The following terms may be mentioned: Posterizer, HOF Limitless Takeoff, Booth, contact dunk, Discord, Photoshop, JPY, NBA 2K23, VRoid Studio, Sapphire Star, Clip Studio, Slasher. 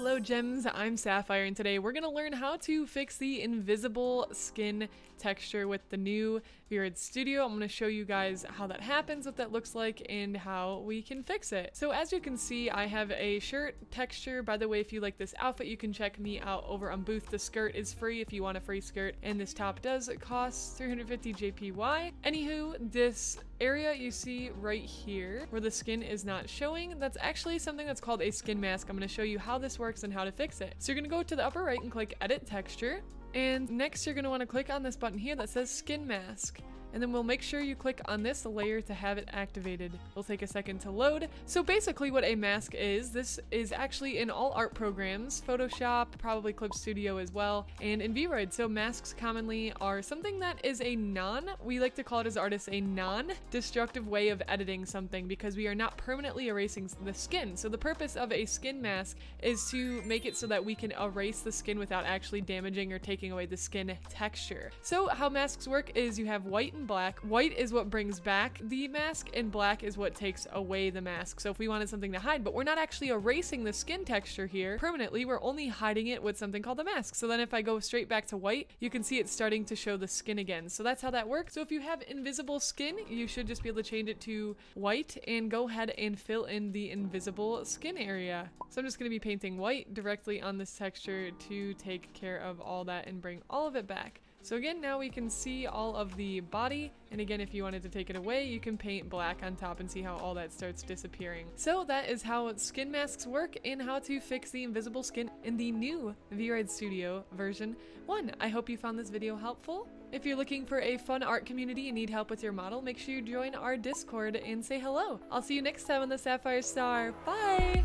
Hello gems, I'm Sapphire and today we're going to learn how to fix the invisible skin texture with the new VRoid Studio. I'm going to show you guys how that happens, what that looks like, and how we can fix it. So as you can see, I have a shirt texture. By the way, if you like this outfit, you can check me out over on Booth. The skirt is free if you want a free skirt, and this top does cost 350 JPY. Anywho, this area you see right here where the skin is not showing, that's actually something that's called a skin mask. I'm going to show you how this works and how to fix it. So you're going to go to the upper right and click edit texture, and next you're going to want to click on this button here that says skin mask, and then we'll make sure you click on this layer to have it activated. It'll take a second to load. So basically what a mask is, this is actually in all art programs, Photoshop, probably Clip Studio as well, and in VRoid. So masks commonly are something that is a we like to call it as artists, a non-destructive way of editing something because we are not permanently erasing the skin. So the purpose of a skin mask is to make it so that we can erase the skin without actually damaging or taking away the skin texture. So how masks work is you have white and black. White is what brings back the mask and black is what takes away the mask. So if we wanted something to hide, but we're not actually erasing the skin texture here permanently, we're only hiding it with something called the mask. So then if I go straight back to white, you can see it's starting to show the skin again. So that's how that works. So if you have invisible skin, you should just be able to change it to white and go ahead and fill in the invisible skin area. So I'm just going to be painting white directly on this texture to take care of all that and bring all of it back. So again, now we can see all of the body, and again, if you wanted to take it away, you can paint black on top and see how all that starts disappearing. So that is how skin masks work and how to fix the invisible skin in the new VRoid Studio version 1. I hope you found this video helpful. If you're looking for a fun art community and need help with your model, make sure you join our Discord and say hello. I'll see you next time on the Sapphire Star. Bye!